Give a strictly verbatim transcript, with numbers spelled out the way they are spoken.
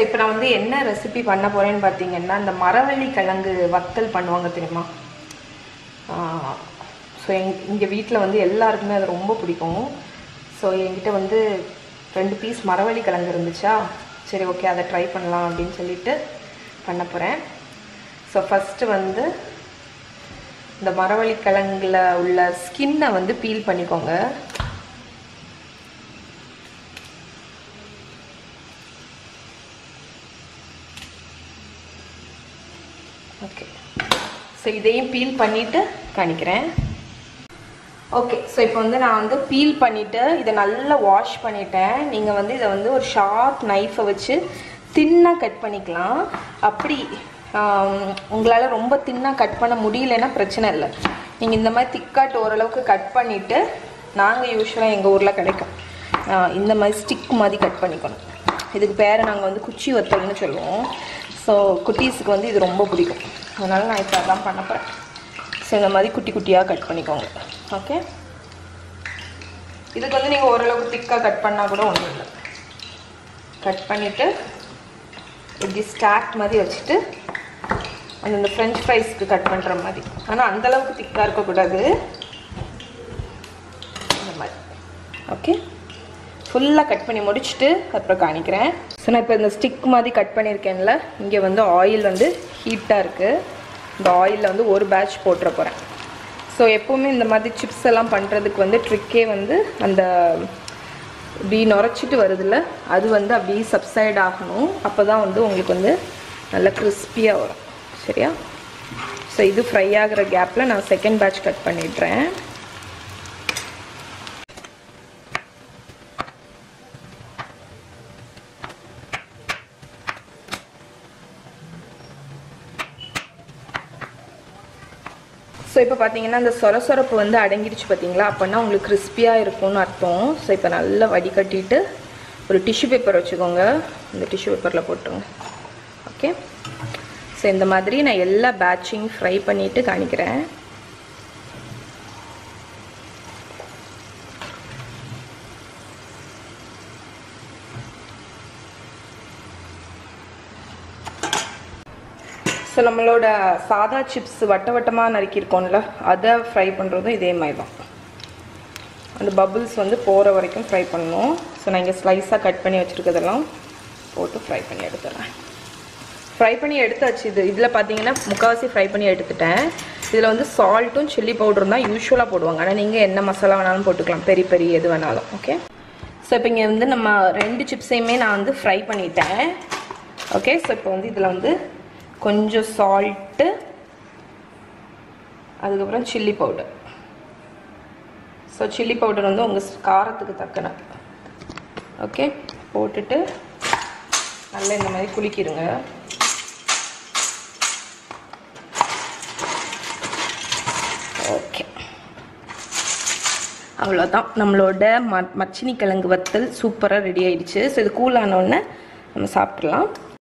So இப்போ நான் வந்து என்ன ரெசிபி பண்ண போறேன்னு பாத்தீங்கன்னா இந்த மரவள்ளி கிழங்கு வத்தல் பண்ணுவாங்க தெரியுமா சோ இங்க வீட்ல வந்து எல்லாருக்குமே அது ரொம்ப பிடிக்கும் சோ என்கிட்ட வந்து ரெண்டு பீஸ் மரவள்ளி கிழங்கு இருந்துச்சா சரி ஓகே அத ட்ரை பண்ணலாம் அப்படினு சொல்லிட்டு பண்ண போறேன் சோ ஃபர்ஸ்ட் வந்து இந்த மரவள்ளி கிழங்குல உள்ள ஸ்கின்னை வந்து பீல் பண்ணிக்கோங்க Okay, so இதையும் பீல் பண்ணிட்டு காணிக்கிறேன் ஓகே சோ இப்போ வந்து நான் வந்து பீல் பண்ணிட்டு இத நல்லா வாஷ் பண்ணிட்டேன் நீங்க வந்து இத வந்து ஒரு ஷார்ப் நைஃபை வச்சு தின்னா கட் பண்ணிக்கலாம் அப்படி உங்களால ரொம்ப தின்னா கட் பண்ண முடியலனா பிரச்சனை இல்ல நீங்க இந்த மாதிரி திக்கா டோரளவுக்கு கட் பண்ணிட்டு நாங்க யூசுவலா எங்க ஊர்ல கிடைக்கும் இந்த மாதிரி ஸ்டிக் மாதிரி கட் பண்ணிக்கணும் இதுக்கு பேர் நாங்க வந்து குச்சி வத்தல்னு சொல்லுவோம் சோ குட்டீஸ்க்கு வந்து இது ரொம்ப பிடிக்கும் அதனால நான் இப்ப அதான் பண்ண போறேன் சோ இந்த மாதிரி குட்டி குட்டியா கட் பண்ணிக்கோங்க ஓகே இதுக்கு வந்து நீங்க ஓரளவுக்கு திக்கா கட் பண்ணா கூட ஒண்ணும் இல்ல கட் பண்ணிட்டு இப்படி ஸ்டாக் மாதிரி வச்சிட்டு அந்த French fries க்கு கட் பண்ற மாதிரி ஆனா அந்த அளவுக்கு திக்கா இருக்க கூடாது இந்த மாதிரி ஓகே ஃபுல்லா கட் பண்ணி முடிச்சிட்டு அப்புறம் காணிக்கிறேன் சோ நான் இப்போ இந்த ஸ்டிக் மாதிரி கட் பண்ணிருக்கேன்ல இங்க வந்து ஆயில் வந்து ஹீட்டா இருக்கு இந்த ஆயில்ல வந்து ஒரு பேட்ச் போட்ற போறேன் சோ எப்பவுமே இந்த மாதிரி சிப்ஸ் எல்லாம் பண்றதுக்கு வந்து ட்ரிக்கே வந்து அந்த பீ நொரச்சிட்டு வருதுல அது வந்து அப்படியே சப்சைட் ஆகணும் அப்பதான் வந்து உங்களுக்கு வந்து நல்ல கிறிஸ்பியா வரும் சரியா சோ இது ஃப்ரை ஆகுற கேப்ல நான் செகண்ட் பேட்ச் கட் பண்ணிட்டேன் சோ இப்போ பாத்தீங்கன்னா அந்த சொரசொரப்பு வந்து அடங்கிடுச்சு பாத்தீங்களா அப்பனா உங்களுக்கு கிறிஸ்பியா இருக்கும்னு அர்த்தம் சோ இப்போ நல்லா வடிகட்டிட்டு ஒரு டிஷ்யூ பேப்பர் வச்சுக்கோங்க இந்த டிஷ்யூ பேப்பர்ல போட்டுங்க ஓகே சோ இந்த மாதிரி நான் எல்லா பேட்சிங் ஃப்ரை பண்ணிட்டு காணிக்கிறேன் சோ நம்மளோட சாதா சிப்ஸ் வட்டவட்டமா நறுக்கி இருக்கோம்ல அத ஃப்ரை பண்றது இதே மாதிரி தான் அந்த பபிள்ஸ் வந்து போற வரைக்கும் ஃப்ரை பண்ணனும் சோ நான் இங்க ஸ்லைஸா கட் பண்ணி வச்சிருக்கிறதெல்லாம் போட்டு ஃப்ரை பண்ணி எடுத்துறேன் ஃப்ரை பண்ணி எடுத்தாச்சு இது இதுல பாத்தீங்கன்னா முக்காவாசி ஃப்ரை பண்ணி எடுத்துட்டேன் இதுல வந்து சால்ட்டும் chili பவுடரும் தான் யூசுவலா போடுவாங்க ஆனா நீங்க என்ன மசாலா வேணாலும் போட்டுக்கலாம் பெரி பெரி எது வேணாலும் ஓகே சோ இப்போ இங்க வந்து நம்ம ரெண்டு சிப்ஸையுமே நான் வந்து ஃப்ரை பண்ணிட்டேன் ஓகே சோ இப்போ வந்து இதுல வந்து கொஞ்சம் salt அதுக்கு அப்புறம் chili powder so chili powder வந்து உங்க காரத்துக்கு தக்கன ஓகே போட்டுட்டு நல்லா இந்த மாதிரி குளிக்கிடுங்க ஓகே அவ்வளவுதான் நம்மளோட மச்சினி கிழங்கு வத்தல் சூப்பரா ரெடி ஆயிடுச்சு சோ இது கூல் ஆன உடனே நம்ம சாப்பிடலாம்